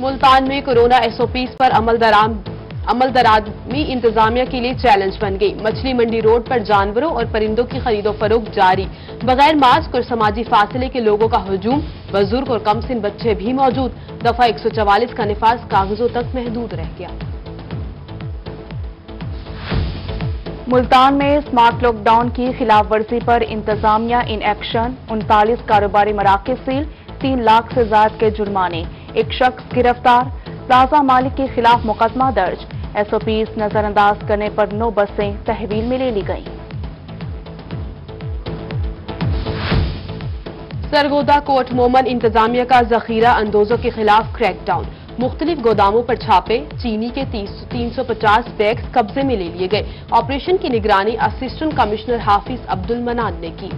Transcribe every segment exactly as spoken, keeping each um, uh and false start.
मुल्तान में corona SOPs पर अमल दरामी इंतजामिया के लिए चैलेंज बन गई। मछली मंडी रोड पर जानवरों और परिंदों की खरीदो फरोख्त जारी। बगैर मास्क और समाजी फासले के लोगों का हुजूम, बुजुर्ग और कम सिन बच्चे भी मौजूद। दफा एक सौ चवालीस का निफाज कागजों तक महदूद रह गया। मुल्तान में स्मार्ट लॉकडाउन की खिलाफ वर्जी पर इंतजामिया इन एक्शन। उनतालीस कारोबारी मराकज सील, तीन लाख से ज्यादा के जुर्माने। एक शख्स गिरफ्तार, प्लाजा मालिक के खिलाफ मुकदमा दर्ज। एसओपीस नजरअंदाज करने पर नौ बसें तहवील में ले ली गई। सरगोदा कोर्ट मोमन इंतजामिया का जखीरा अंदोजों के खिलाफ क्रैकडाउन। मुख्तलिफ गोदामों पर छापे, चीनी के तीन सौ पचास बैग कब्जे में ले लिए गए। ऑपरेशन की निगरानी असिस्टेंट कमिश्नर हाफिज अब्दुल मनान ने की।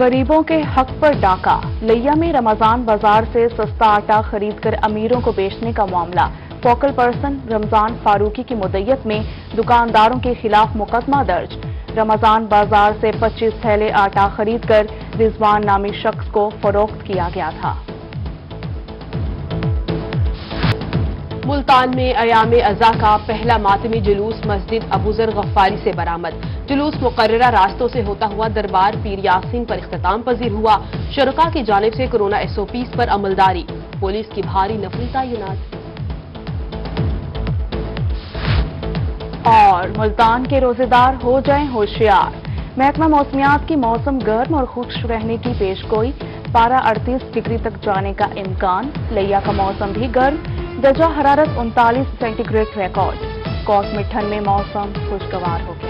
गरीबों के हक पर डाका। लिया में रमजान बाजार से सस्ता आटा खरीदकर अमीरों को बेचने का मामला। फोकल पर्सन रमजान फारूकी की मुद्दत में दुकानदारों के खिलाफ मुकदमा दर्ज। रमजान बाजार से पच्चीस थैले आटा खरीदकर रिजवान नामी शख्स को फरोख्त किया गया था। मुल्तान में अयाम अजा का पहला मातमी जुलूस मस्जिद अबूजर गफ्फारी से बरामद। जुलूस मुकर्ररा रास्तों से होता हुआ दरबार पीर यासीन पर इख्तिताम पजीर हुआ। शरका की जानिब से कोरोना एसओपीस पर अमलदारी, पुलिस की भारी नफरी तैनात। और मुल्तान के रोजेदार हो जाएं होशियार। महकमा मौसमियात की मौसम गर्म और खुश्क रहने की पेशगोई। पारा अड़तीस डिग्री तक जाने का इम्कान। लिया का मौसम भी गर्म, दर्जा हरारत उनतालीस सेंटीग्रेड रिकॉर्ड। कॉस मिठन में मौसम खुशगवार होगा।